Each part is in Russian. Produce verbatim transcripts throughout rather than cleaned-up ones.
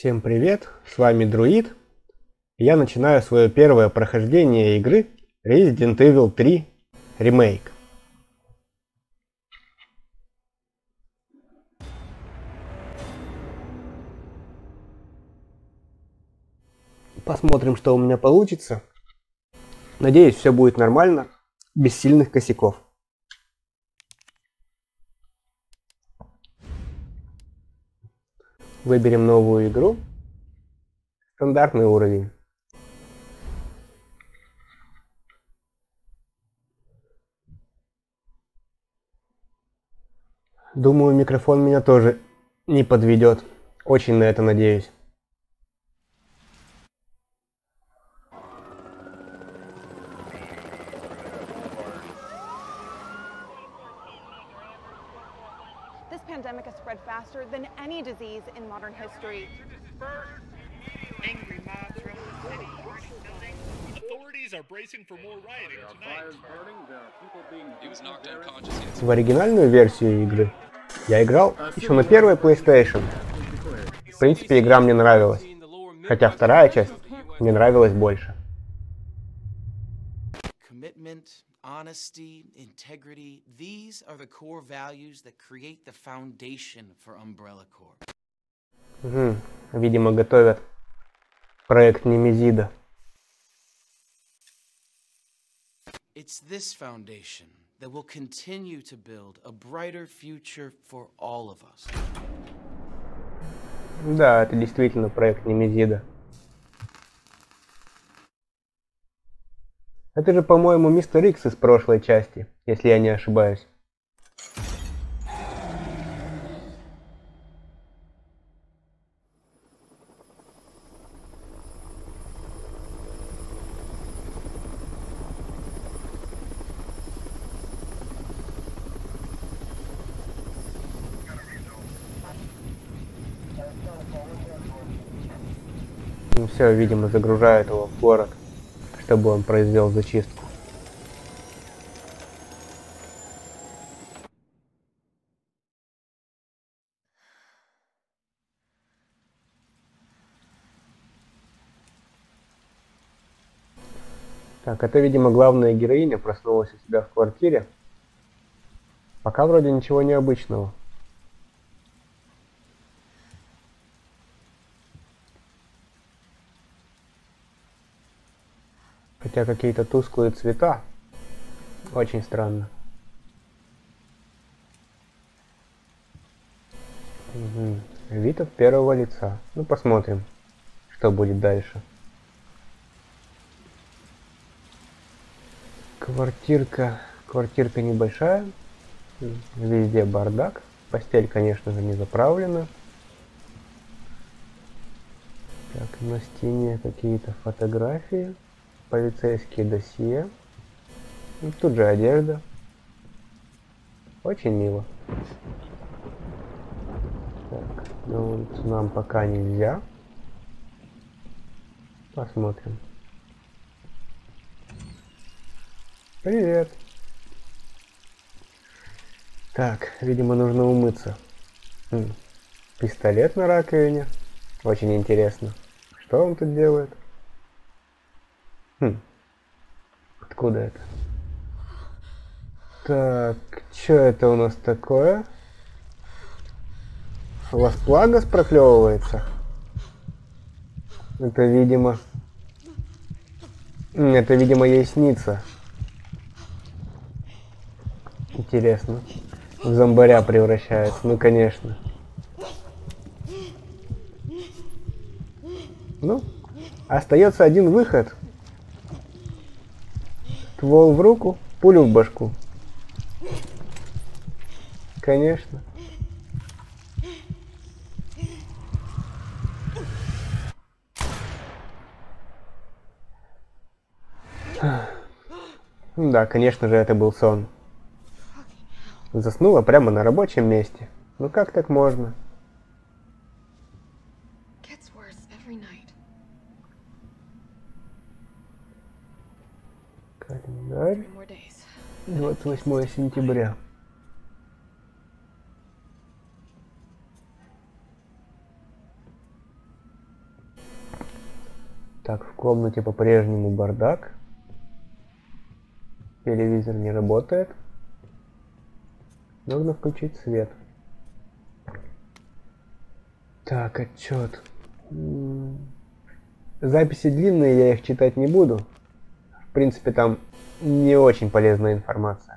Всем привет, с вами Друид. Я начинаю свое первое прохождение игры Resident Evil три Remake. Посмотрим, что у меня получится. Надеюсь, все будет нормально, без сильных косяков. Выберем новую игру. Стандартный уровень. Думаю, микрофон меня тоже не подведет. Очень на это надеюсь. Than any disease in modern history. Angry mobs from the city, building. Authorities are bracing for more rioting tonight. He was knocked unconscious. В оригинальную версию игры я играл еще на первой PlayStation. В принципе, игра мне нравилась, хотя вторая часть мне нравилась больше. Honesty, integrity, these are the core values that create the foundation for Umbrella Corp. Угу. Видимо, готовят проект Немезида. It's this foundation that will continue to build a brighter future for all of us. Да, это действительно проект Немезида. Это же, по-моему, мистер Икс из прошлой части, если я не ошибаюсь. Ну все, видимо, загружают его в город, чтобы он произвел зачистку. Так, это, видимо, главная героиня проснулась у себя в квартире. Пока вроде ничего необычного. Хотя какие-то тусклые цвета. Очень странно. Угу. Вид от первого лица. Ну, посмотрим, что будет дальше. Квартирка. Квартирка небольшая. Везде бардак. Постель, конечно же, не заправлена. Так, на стене какие-то фотографии. Полицейские досье. И тут же одежда. Очень мило. Так, ну нам пока нельзя. Посмотрим. Привет. Так, видимо, нужно умыться. Хм. Пистолет на раковине. Очень интересно. Что он тут делает? Хм. Откуда это? Так, что это у нас такое? Лас Плагас проклевывается. Это, видимо... Это, видимо, ей снится. Интересно. В зомбаря превращается. Ну, конечно. Ну, остается один выход. Ствол в руку, пулю в башку. Конечно. Да, конечно же, это был сон. Заснула прямо на рабочем месте. Ну как так можно? Календарь. двадцать восьмое сентября. Так, в комнате по-прежнему бардак. Телевизор не работает. Нужно включить свет. Так, отчет. Записи длинные, я их читать не буду. В принципе, там не очень полезная информация.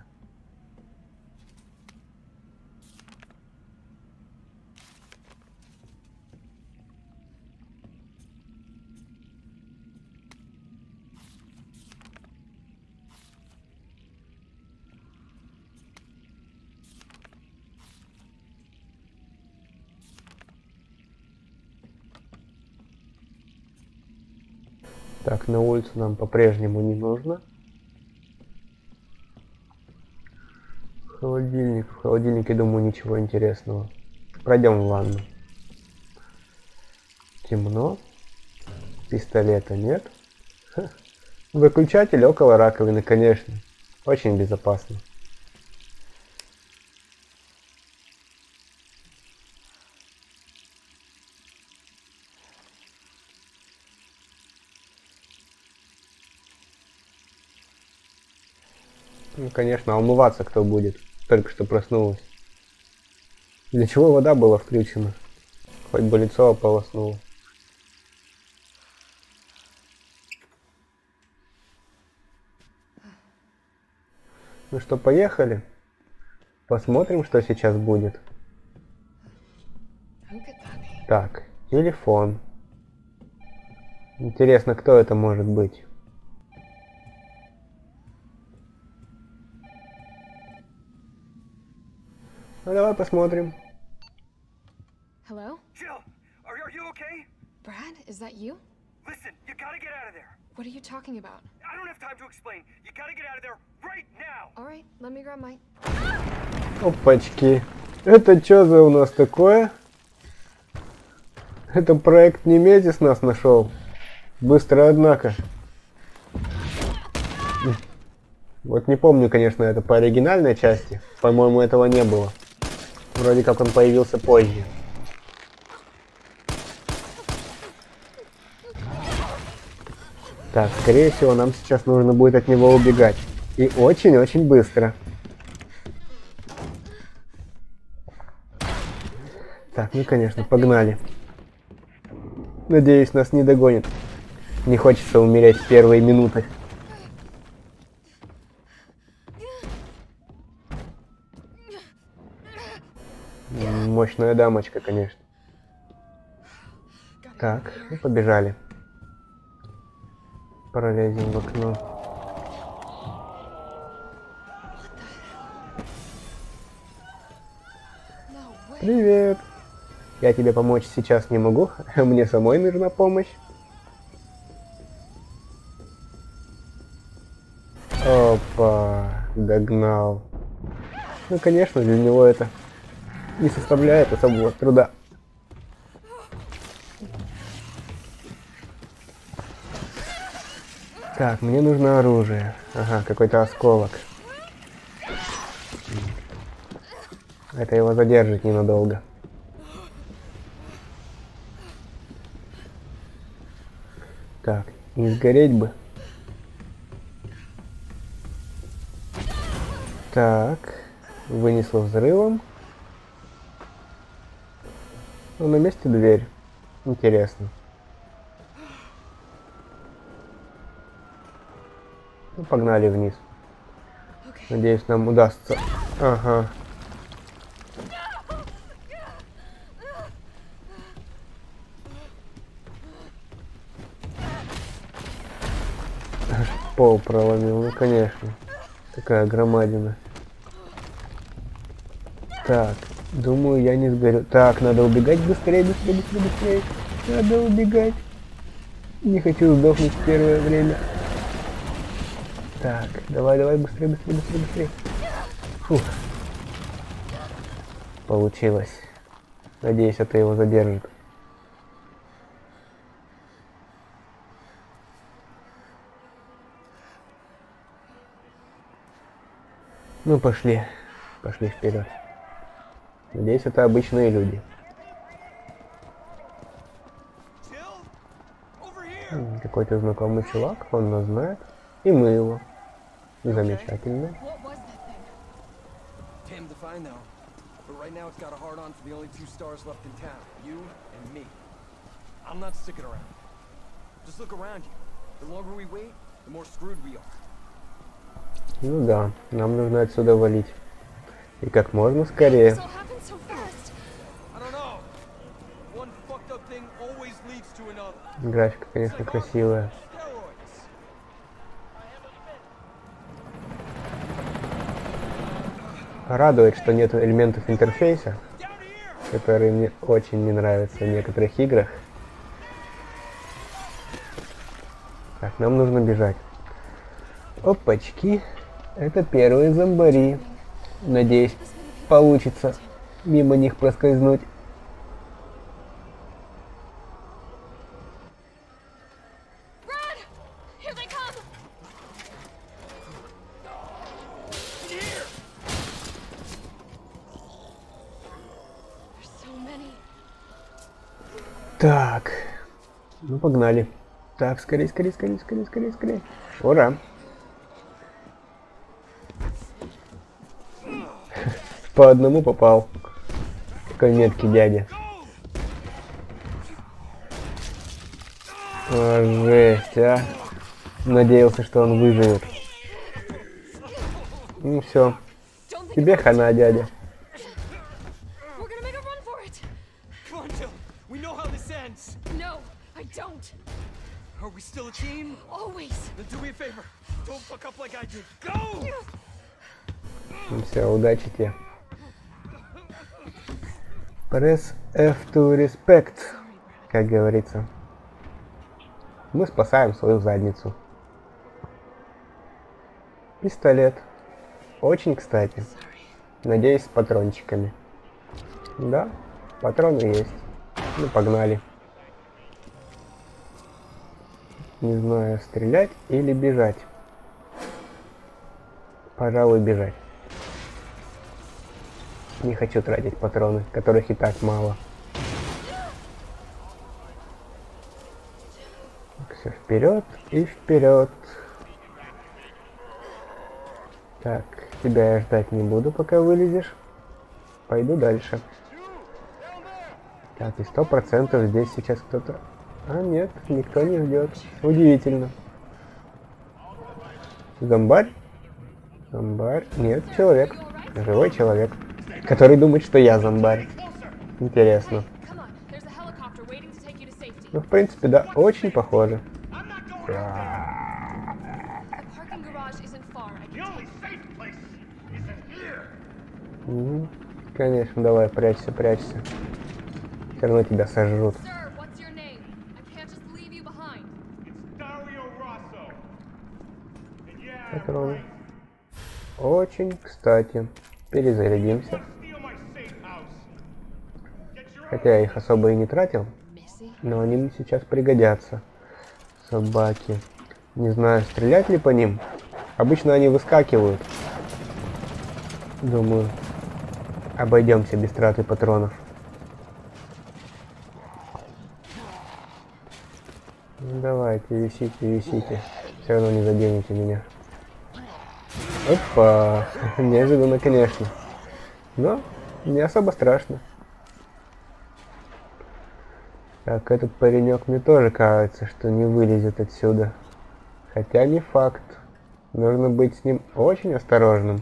Так, на улицу нам по-прежнему не нужно. Холодильник. В холодильнике, думаю, ничего интересного. Пройдем в ванну. Темно. Пистолета нет. Ха. Выключатель около раковины, конечно. Очень безопасно. Ну, конечно, а умываться кто будет? Только что проснулась. Для чего вода была включена? Хоть бы лицо ополоснуло. Ну что, поехали? Посмотрим, что сейчас будет. Так, телефон. Интересно, кто это может быть? Ну давай посмотрим. Hello? Jill, are you, are you okay? Brad, is that you? Listen, you gotta get out of there. What are you talking about? I don't have time to explain. You gotta get out of there right now. All right, let me grab my... Опачки. Это что за у нас такое? Это проект Nemesis нас нашел. Быстро, однако. Вот не помню, конечно, это по оригинальной части. По-моему, этого не было. Вроде как он появился позже. Так, скорее всего, нам сейчас нужно будет от него убегать. И очень-очень быстро. Так, ну конечно, погнали. Надеюсь, нас не догонит. Не хочется умереть в первые минуты. Мощная дамочка, конечно. Так, ну побежали. Пролезем в окно. Привет! Я тебе помочь сейчас не могу, мне самой нужна помощь. Опа, догнал. Ну, конечно, для него это... не составляет особого труда. Так, мне нужно оружие. Ага, какой-то осколок. Это его задержит ненадолго. Так, не сгореть бы. Так, вынесло взрывом. Ну, на месте дверь. Интересно. Ну, погнали вниз. Надеюсь, нам удастся. Ага. Аж пол проломил. Ну, конечно. Такая громадина. Так. Думаю, я не сгорю. Так, надо убегать быстрее, быстрее, быстрее, быстрее. Надо убегать. Не хочу сдохнуть в первое время. Так, давай, давай, быстрее, быстрее, быстрее, быстрее. Фух. Получилось. Надеюсь, это его задержит. Ну, пошли. Пошли вперед. Надеюсь, это обычные люди. какой-то знакомый чувак, он нас знает, и мы его. Замечательно. Ну да, нам нужно отсюда валить. И как можно скорее. Графика, конечно, красивая. Радует, что нет элементов интерфейса, которые мне очень не нравятся в некоторых играх. Так, нам нужно бежать. Опачки. Это первые зомбари. Надеюсь, получится мимо них проскользнуть. Так, ну погнали. Так, скорее, скорее, скорее, скорее, скорее, скорее. Ура! По одному попал. Какой меткий дядя. О, жесть, а. Надеялся, что он выживет. Ну все. Тебе хана, дядя. Ну все, удачи тебе. Press F to respect, как говорится. Мы спасаем свою задницу. Пистолет. Очень кстати. Надеюсь, с патрончиками. Да, патроны есть. Ну, погнали. Не знаю, стрелять или бежать. Пожалуй, бежать. Не хочу тратить патроны, которых и так мало. Так, все вперед и вперед. Так, тебя я ждать не буду, пока вылезешь. Пойду дальше. Так, и сто процентов здесь сейчас кто-то. А нет, никто не ждет. Удивительно. Зомбарь? Зомбарь? Нет, человек. Живой человек, который думает, что я зомбарь. Интересно. Ну, в принципе, да, очень похоже. Угу. Конечно, давай, прячься, прячься. Все равно тебя сожрут. Патроны. Очень кстати. Перезарядимся. Хотя я их особо и не тратил, но они мне сейчас пригодятся. Собаки. Не знаю, стрелять ли по ним. Обычно они выскакивают. Думаю, обойдемся без траты патронов. Ну, давайте, висите, висите. Все равно не заденете меня. Опа, неожиданно, конечно, но не особо страшно. Так, этот паренек мне тоже кажется, что не вылезет отсюда. Хотя не факт. Нужно быть с ним очень осторожным.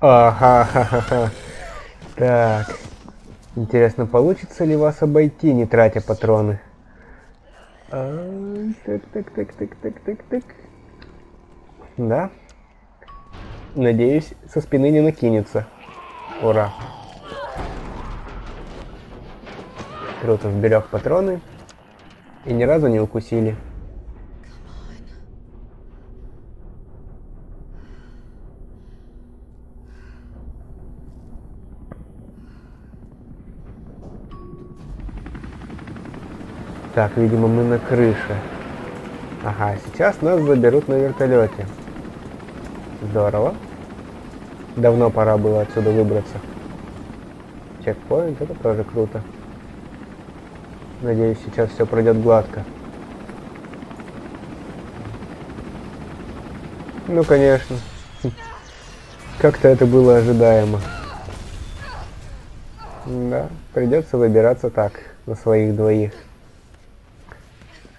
Ага-ха-ха-ха. Так, интересно, получится ли вас обойти, не тратя патроны? А, так, так, так, так, так, так, так. Да. Надеюсь, со спины не накинется. Ура. Круто, сберег патроны. И ни разу не укусили. Так, видимо, мы на крыше. Ага, сейчас нас заберут на вертолете. Здорово. Давно пора было отсюда выбраться. Чекпоинт, это тоже круто. Надеюсь, сейчас все пройдет гладко. Ну, конечно. Как-то это было ожидаемо. Да, придется выбираться так, на своих двоих.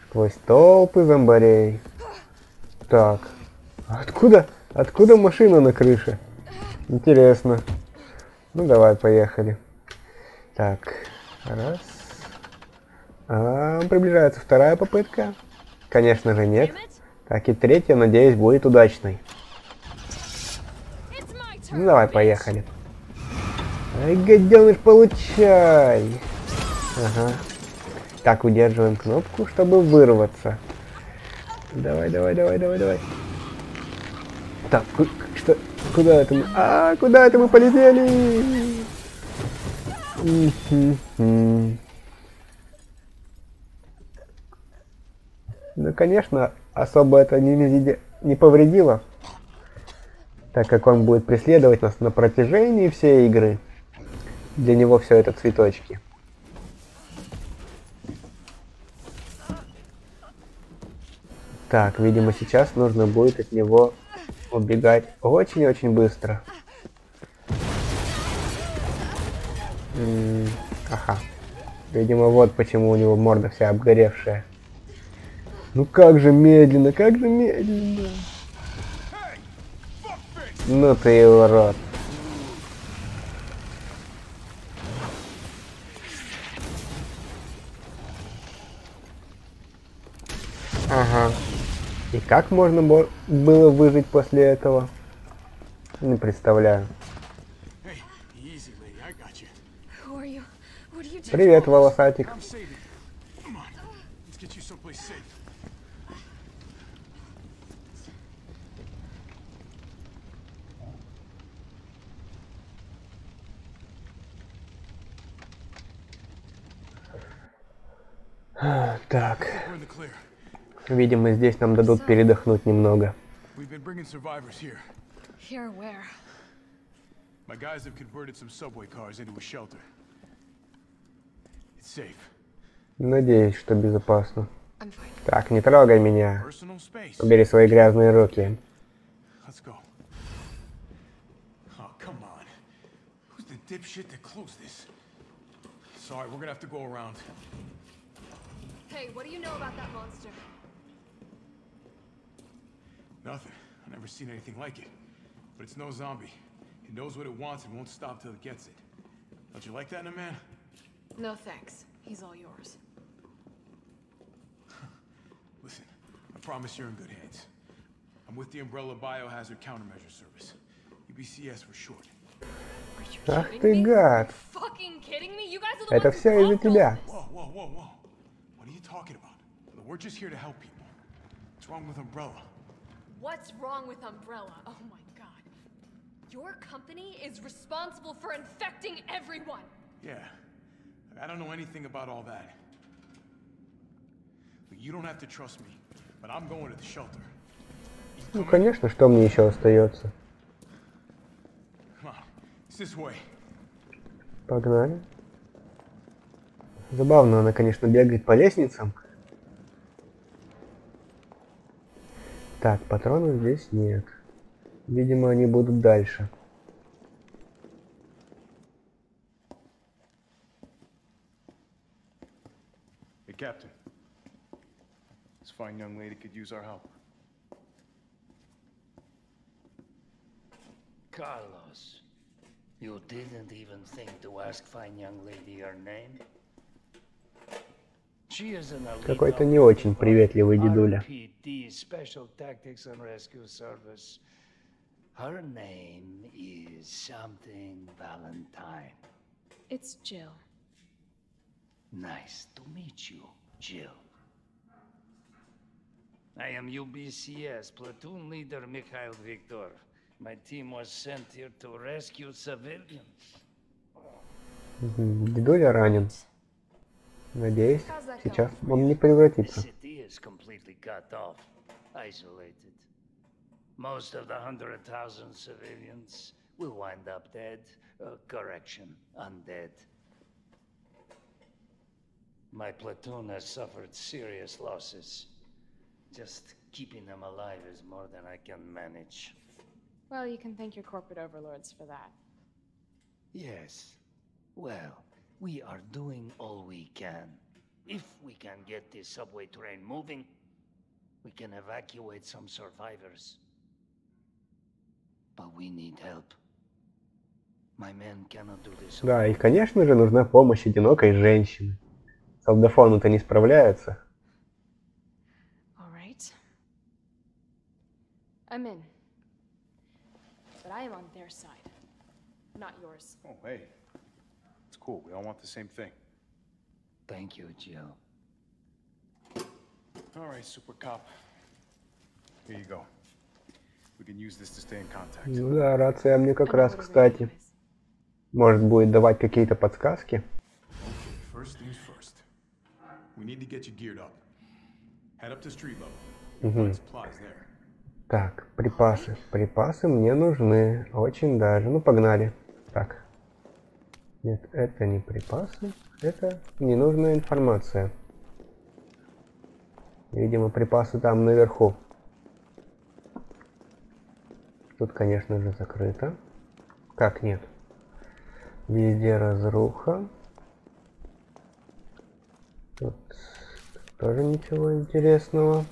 Сквозь толпы зомбарей. Так. Откуда? Откуда машина на крыше? Интересно. Ну давай, поехали. Так. Раз. А, приближается вторая попытка. Конечно же нет. Так и третья, надеюсь, будет удачной. Ну давай, поехали. Ай, гаденыш, получай! Ага. Так, удерживаем кнопку, чтобы вырваться. Давай, давай, давай, давай, давай. Так, что? Куда это мы? А, куда это мы полетели? Ну, конечно, особо это не, не повредило, так как он будет преследовать нас на протяжении всей игры. Для него все это цветочки. Так, видимо, сейчас нужно будет от него убегать очень-очень быстро. М-м, ага. Видимо, вот почему у него морда вся обгоревшая. Ну как же медленно, как же медленно. Ну ты урод. Ага. И как можно было выжить после этого? Не представляю. Привет, волосатик. Так. Видимо, здесь нам дадут передохнуть немного. Надеюсь, что безопасно. Так, не трогай меня. Убери свои грязные руки. Hey, what do you know about that monster? Nothing. I've never seen anything like it. But it's no zombie. It knows what it wants and won't stop till it gets it. Don't you like that in a man? No thanks. He's all yours. Listen, I promise you're in good hands. I'm with the Umbrella Biohazard Countermeasure Service. U B C S for short. Ах ты гад! Это все из-за тебя. Talking about. We're just here to help people. What's wrong with Umbrella? What's wrong with Umbrella? Oh my God! Your company is responsible for infecting everyone. Yeah, I don't know anything about all that. You don't have to trust me, but I'm going to the shelter. Ну конечно, что мне еще остается? Погнали. Забавно, она, конечно, бегает по лестницам. Так, патронов здесь нет. Видимо, они будут дальше. Hey, Captain. This fine young lady could use our help. Carlos, you didn't even think to ask fine young lady her name? Какой-то не очень приветливый дедуля. Nice to meet you, Jill. I am U B C S platoon leader Mikhail Viktor. My team was sent here to rescue civilians. Дедуля ранен. Надеюсь, сейчас он не превратится. will wind up dead. Uh, correction, undead. My platoon has suffered serious losses. Just keeping them alive is more than I can manage. Well, you can thank your corporate overlords for that. Yes. Well, we are doing all we can. If we can get this subway train moving, we can evacuate some survivors. But we need help. My men cannot do this. Да, и, конечно же, нужна помощь одинокой женщины. Солдафоны-то не справляются. All right. I'm in. But I am on their side, not yours. Oh, hey. It's cool. We all want the same thing. Thank you, Jill. All right, super cop. Here you go. We can use this to stay in contact. Ну да, рация мне как раз, кстати, может будет давать какие-то подсказки. Okay, first things first. We need to get you geared up. Head up to street level. Supplies there. Так, припасы, припасы мне нужны, очень даже. Ну погнали. Так. Нет, это не припасы, это ненужная информация. Видимо, припасы там наверху. Тут, конечно же, закрыто. Как нет? Везде разруха. Тут тоже ничего интересного.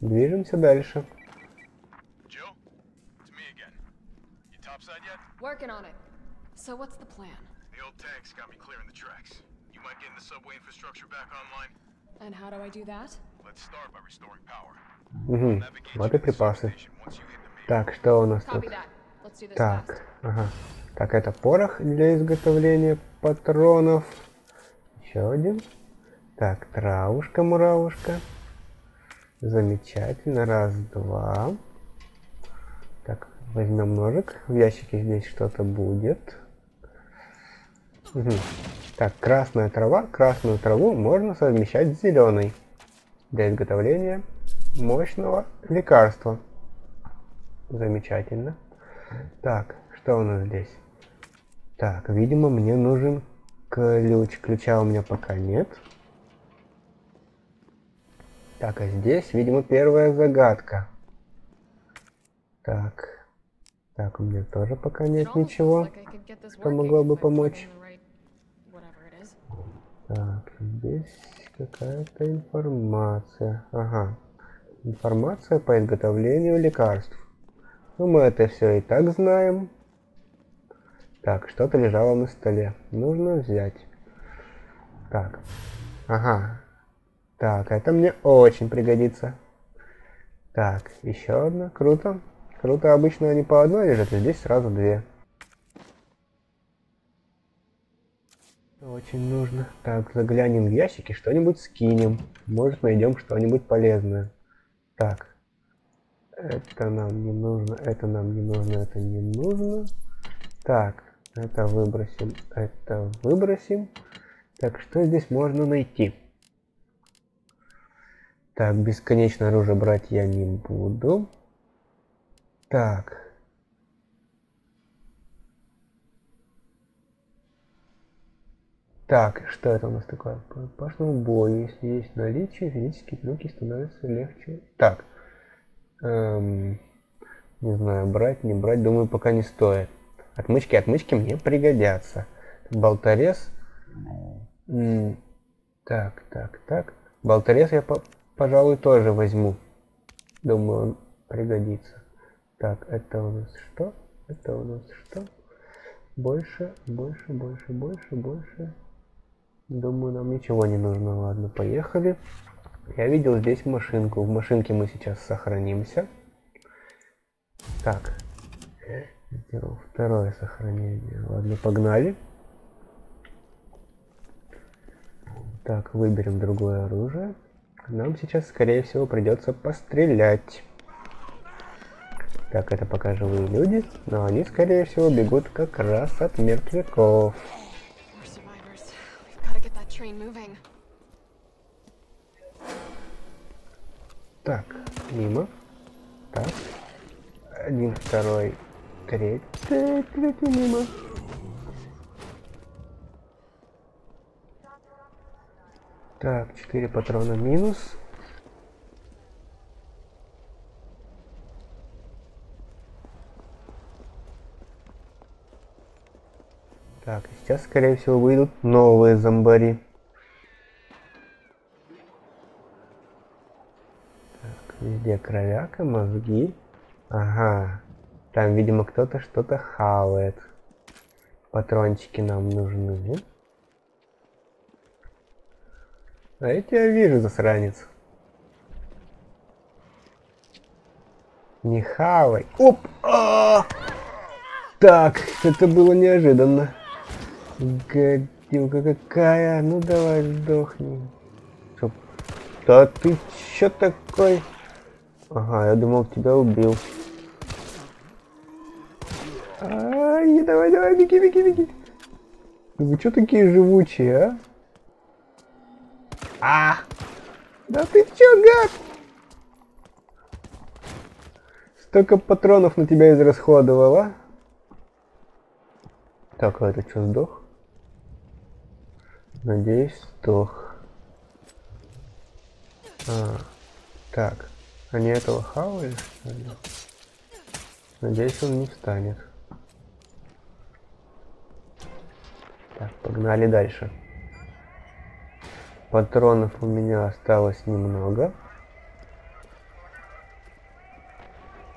Движемся дальше. Working on it. So what's the plan? The old tanks got me clearing the tracks. You mind getting the subway infrastructure back online? And how do I do that? Let's start by restoring power. Угу. Вот и припасы. Так, что у нас тут? Так, ага. Так, это порох для изготовления патронов. Еще один. Так, травушка, муравушка. Замечательно. Раз, два. Так. Возьмем ножик. В ящике здесь что-то будет. Угу. Так, красная трава. Красную траву можно совмещать с зеленой для изготовления мощного лекарства. Замечательно. Так, что у нас здесь? Так, видимо, мне нужен ключ. Ключа у меня пока нет. Так, а здесь, видимо, первая загадка. Так. Так, у меня тоже пока нет ничего, что могло бы помочь. Так, здесь какая-то информация. Ага. Информация по изготовлению лекарств. Ну, мы это все и так знаем. Так, что-то лежало на столе. Нужно взять. Так. Ага. Так, это мне очень пригодится. Так, еще одна. Круто. Круто, обычно они по одной лежат, а здесь сразу две. Очень нужно. Так, заглянем в ящики, что-нибудь скинем. Может, найдем что-нибудь полезное. Так. Это нам не нужно, это нам не нужно, это не нужно. Так, это выбросим, это выбросим. Так, что здесь можно найти? Так, бесконечное оружие брать я не буду. Так. Так, что это у нас такое? По рукопашному бою, если есть наличие, физические трюки становятся легче. Так. Эм, не знаю, брать, не брать, думаю, пока не стоит. Отмычки, отмычки мне пригодятся. Болторез. М так, так, так. Болторез я, по пожалуй, тоже возьму. Думаю, он пригодится. Так, это у нас что? Это у нас что? Больше, больше, больше, больше, больше. Думаю, нам ничего не нужно. Ладно, поехали. Я видел здесь машинку. В машинке мы сейчас сохранимся. Так. Сделал второе сохранение. Ладно, погнали. Так, выберем другое оружие. Нам сейчас, скорее всего, придется пострелять. Так, это пока живые люди, но они, скорее всего, бегут как раз от мертвяков. Так, мимо. Так. Один, второй, третий, третий мимо. Так, четыре патрона минус. Так, сейчас, скорее всего, выйдут новые зомбари. Так, везде кровяка, мозги. Ага, там, видимо, кто-то что-то хавает. Патрончики нам нужны. А я тебя вижу, засранец. Не хавай. Оп! А-а-а! Так, это было неожиданно. Гадюка какая. Ну давай сдохни. Чтоб... Да ты чё такой? Ага, я думал, тебя убил. Ай, давай, давай, беги, беги, беги. Вы чё такие живучие, а? А! Да ты чё, гад? Столько патронов на тебя израсходовала. Так, а это что, сдох? Надеюсь, сдох. А, так, они этого хавали, что ли? Надеюсь, он не встанет. Так, погнали дальше. Патронов у меня осталось немного.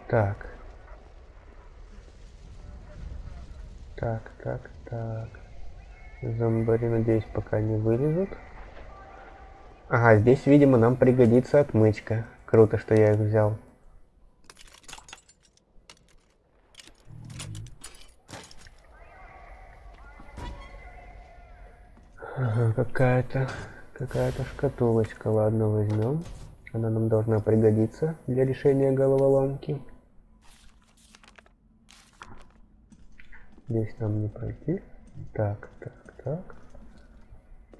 Так. Так, так, так. Зомбари, надеюсь, пока не вылезут. Ага, здесь, видимо, нам пригодится отмычка. Круто, что я их взял. Ага, какая-то... Какая-то шкатулочка, ладно, возьмем. Она нам должна пригодиться для решения головоломки. Здесь нам не пройти. Так, так, так.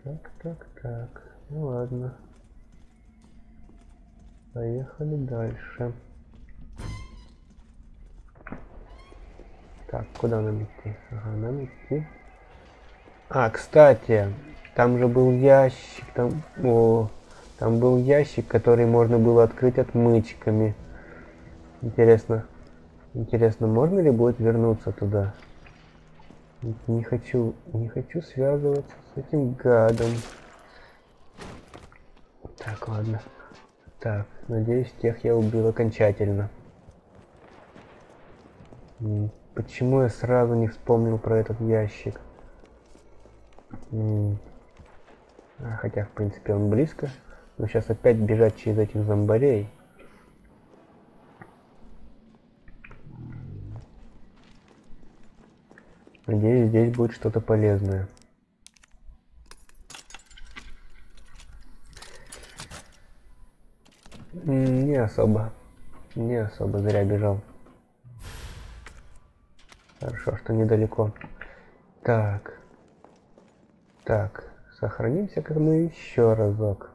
Так, так, так. Ну ладно. Поехали дальше. Так, куда нам идти? Ага, нам идти. А, кстати... Там же был ящик, там, о, там был ящик, который можно было открыть отмычками. Интересно, интересно, можно ли будет вернуться туда? Не хочу, не хочу связываться с этим гадом. Так, ладно. Так, надеюсь, тех я убил окончательно. Почему я сразу не вспомнил про этот ящик? Хотя, в принципе, он близко. Но сейчас опять бежать через этих зомбарей. Надеюсь, здесь будет что-то полезное. Не особо. Не особо зря бежал. Хорошо, что недалеко. Так. Так. Сохранимся-ка мы еще разок.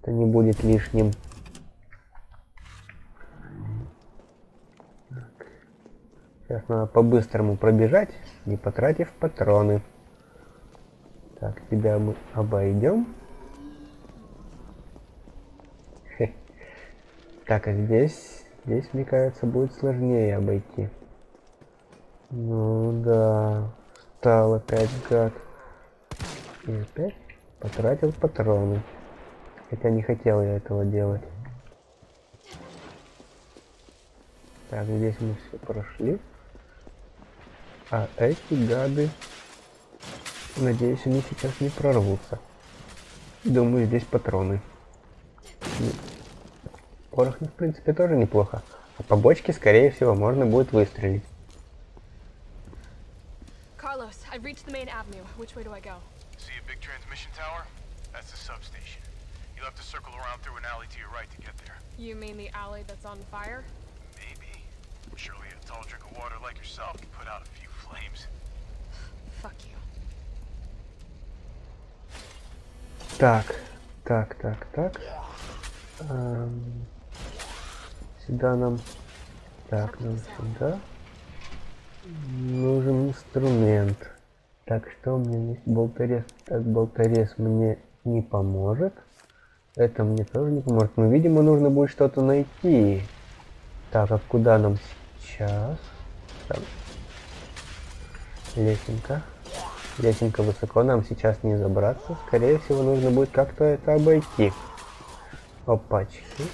Это не будет лишним. Так. Сейчас надо по-быстрому пробежать, не потратив патроны. Так, тебя мы обойдем. Хе. Так, а здесь, здесь, мне кажется, будет сложнее обойти. Ну да, встал опять гад. И опять потратил патроны. Хотя не хотел я этого делать. Так, здесь мы все прошли. А эти гады... Надеюсь, они сейчас не прорвутся. Думаю, здесь патроны. Порох, в принципе, тоже неплохо. А по бочке, скорее всего, можно будет выстрелить. Carlos, I've reached the main avenue. Which way do I go? See a big transmission tower? That's the substation. You'll have to circle around through an alley to your right to get there. You mean the alley that's on fire? Maybe. Surely a tall drink of water like yourself can put out a few flames. Fuck you. Так, так, так, так. Эм, сюда нам Так, нам сюда нужен инструмент. Так, что мне болторез? Так, болторез мне не поможет. Это мне тоже не поможет. Ну, видимо, нужно будет что-то найти. Так, а куда нам сейчас? Так. Лесенка. Лесенка высоко, нам сейчас не забраться. Скорее всего, нужно будет как-то это обойти. Опачки.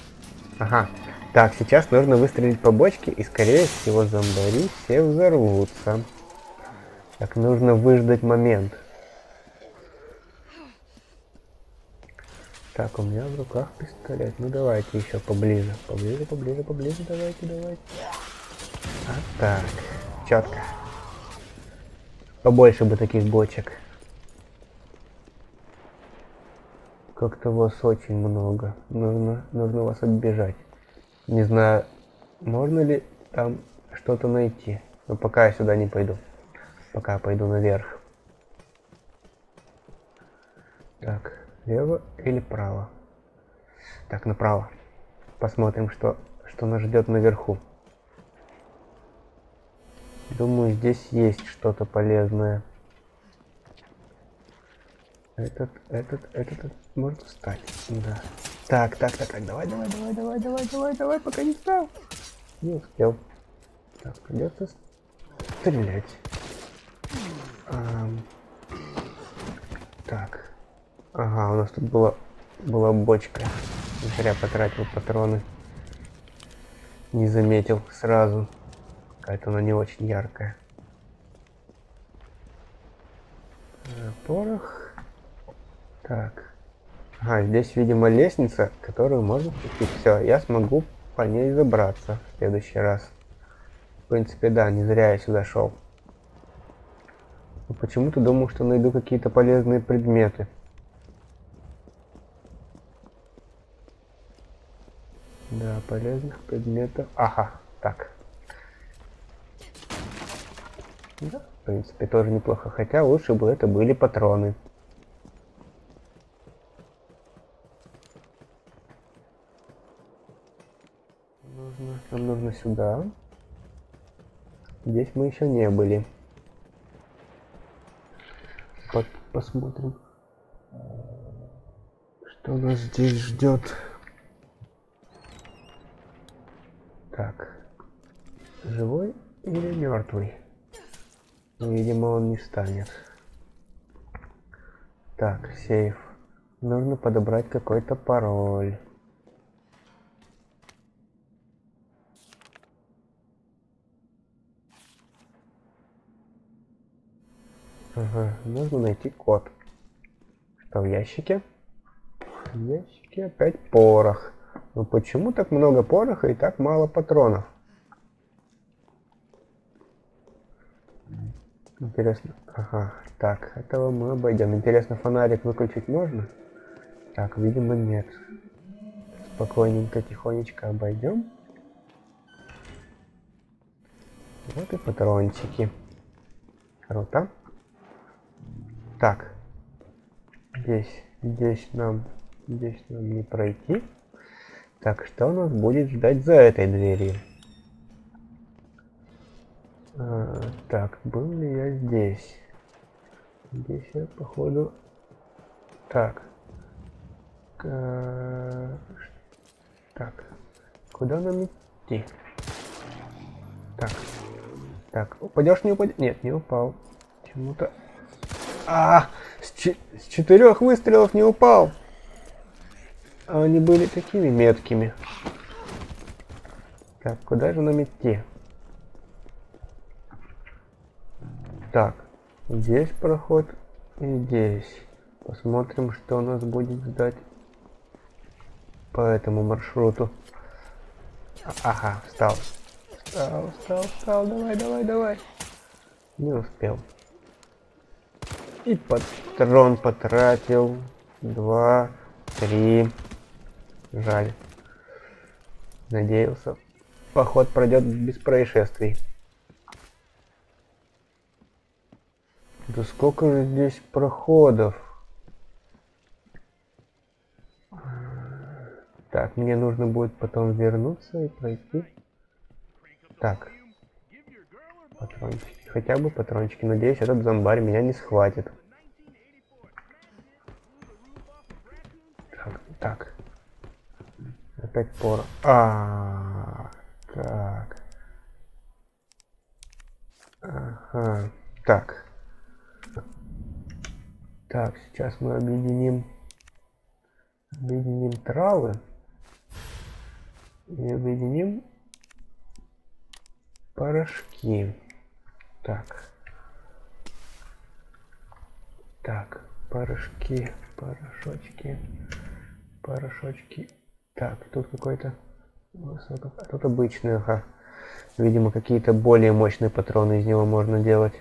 Ага. Так, сейчас нужно выстрелить по бочке, и скорее всего зомбари все взорвутся. Так, нужно выждать момент. Так, у меня в руках пистолет. Ну давайте еще поближе. Поближе, поближе, поближе. Давайте, давайте. А так, четко. Побольше бы таких бочек. Как-то вас очень много. Нужно, нужно вас оббежать. Не знаю, можно ли там что-то найти. Но пока я сюда не пойду. Пока пойду наверх. Так. Лево или право? Так, направо. Посмотрим, что, что нас ждет наверху. Думаю, здесь есть что-то полезное. Этот, этот, этот, этот может встать. Да. Так, так, так, так, давай, давай, давай, давай, давай, давай, давай, пока не встал. Не успел. Так, придется стрелять. Ам. Так. Ага, у нас тут была, была бочка. Зря потратил патроны. Не заметил сразу. Какая-то она не очень яркая. Порох. Так. Ага, здесь, видимо, лестница, которую можно включить. Все, я смогу по ней забраться в следующий раз. В принципе, да, не зря я сюда шел. Почему-то думал, что найду какие-то полезные предметы. Да, полезных предметов. Ага, так. Да, в принципе, тоже неплохо. Хотя лучше бы это были патроны. Нужно, нам нужно сюда. Здесь мы еще не были. Под, посмотрим, что нас здесь ждет. Так, живой или мертвый? Видимо, он не станет. Так, сейф. Нужно подобрать какой-то пароль. Ага, нужно найти код. Что в ящике? В ящике опять порох. Ну почему так много пороха и так мало патронов? Интересно. Ага, так, этого мы обойдем. Интересно, фонарик выключить можно? Так, видимо, нет. Спокойненько, тихонечко обойдем. Вот и патрончики. Круто. Так. Здесь, здесь нам, здесь нам не пройти. Так, что нас будет ждать за этой дверью? А, так, был ли я здесь? Здесь я, походу... Так. К... Так. Куда нам идти? Так. Так, упадешь, не упадешь? Нет, не упал. Чему-то... А, с, ч... с четырех выстрелов не упал! А они были такими меткими. Так, куда же нам идти? Так, здесь проход и здесь. Посмотрим, что нас будет ждать по этому маршруту. Ага, встал. Встал, встал, встал. Давай, давай, давай. Не успел. И патрон потратил. Два, три... Жаль. Надеялся, поход пройдет без происшествий. Да сколько же здесь проходов? Так, мне нужно будет потом вернуться и пройти Так. Патрончики. Хотя бы патрончики. Надеюсь, этот зомбарь меня не схватит. Так, так. Опять пора. А, -а, -а, а, так. Ага. Так. Так, сейчас мы объединим. Объединим травы. И объединим порошки. Так. Так, порошки, порошочки, порошочки. Так, тут какой-то... А тут обычный, ага. Видимо, какие-то более мощные патроны из него можно делать.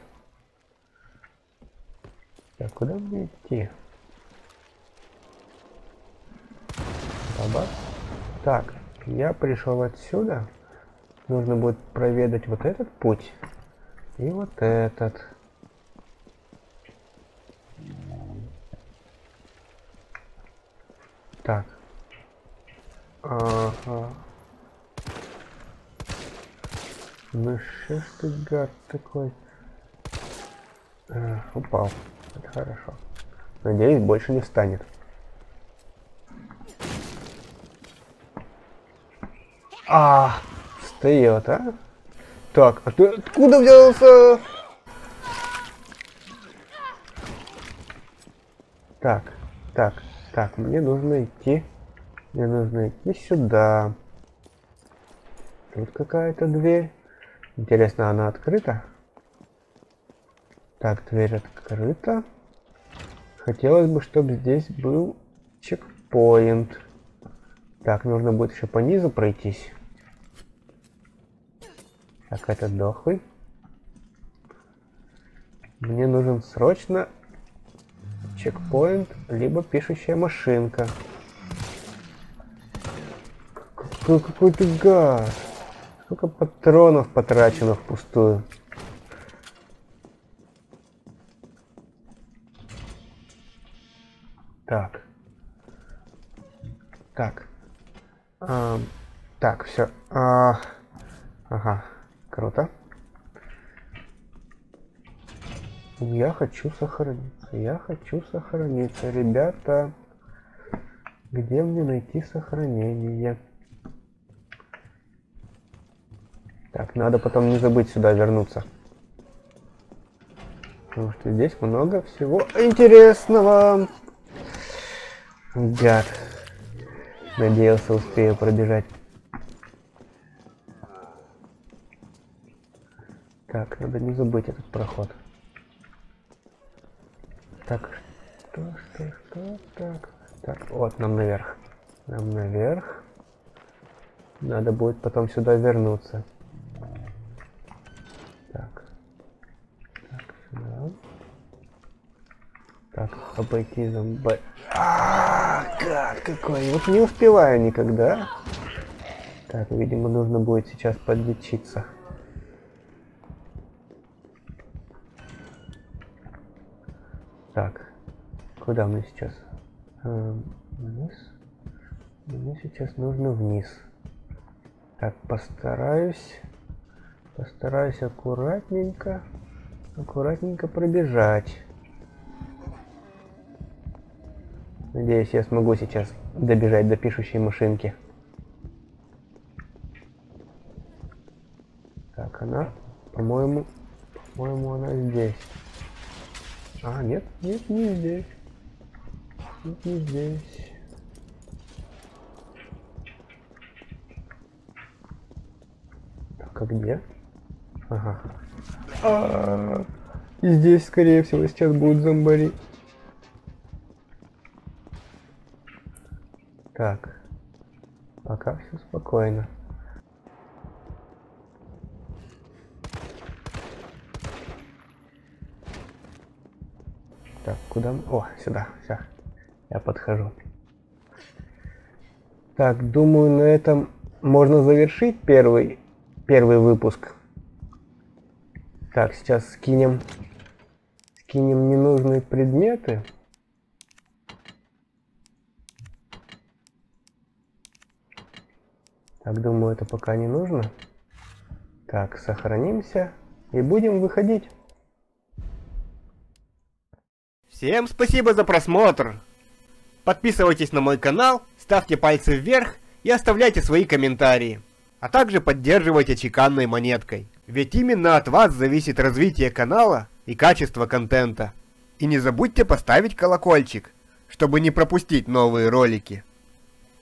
Так, куда мне идти? Баба. Так, я пришел отсюда. Нужно будет проведать вот этот путь. И вот этот. Так. Ага. Ну что ж ты, гад такой? Э, упал. Это хорошо. Надеюсь, больше не встанет. А, встает, а? Так, а ты откуда взялся? Так, так, так, мне нужно идти. Мне нужно идти сюда. Тут какая-то дверь. Интересно, она открыта? Так, дверь открыта. Хотелось бы, чтобы здесь был чекпоинт. Так, нужно будет еще по низу пройтись. Так, это дохлый. Мне нужен срочно чекпоинт, либо пишущая машинка. Какой, какой ты гад! Сколько патронов потрачено впустую. Так. Так. А, так, все. А, ага. Круто. Я хочу сохраниться. Я хочу сохраниться. Ребята, где мне найти сохранение? Так, надо потом не забыть сюда вернуться. Потому что здесь много всего интересного. Гад. Надеялся, успею пробежать. Так, надо не забыть этот проход. Так, что, что, что, так. Так, вот, нам наверх. Нам наверх. Надо будет потом сюда вернуться. Так. Так, сюда. Так, обойти зомбарь. Ааа, гад какой. Вот не успеваю никогда. Так, видимо, нужно будет сейчас подлечиться. Так, куда мы сейчас? А, вниз. Мне сейчас нужно вниз. Так, постараюсь, постараюсь аккуратненько, аккуратненько пробежать. Надеюсь, я смогу сейчас добежать до пишущей машинки. Так, она, по-моему, по-моему, она здесь. А, нет, нет, не здесь. Нет, не здесь. Так, а где? Ага. А-а-а. И здесь, скорее всего, сейчас будут зомбари. Так. Пока все спокойно. Так, куда мы... О, сюда, все. Я подхожу. Так, думаю, на этом можно завершить первый, первый выпуск. Так, сейчас скинем, скинем ненужные предметы. Так, думаю, это пока не нужно. Так, сохранимся и будем выходить. Всем спасибо за просмотр. Подписывайтесь на мой канал, ставьте пальцы вверх и оставляйте свои комментарии. А также поддерживайте чеканной монеткой. Ведь именно от вас зависит развитие канала и качество контента. И не забудьте поставить колокольчик, чтобы не пропустить новые ролики.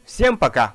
Всем пока!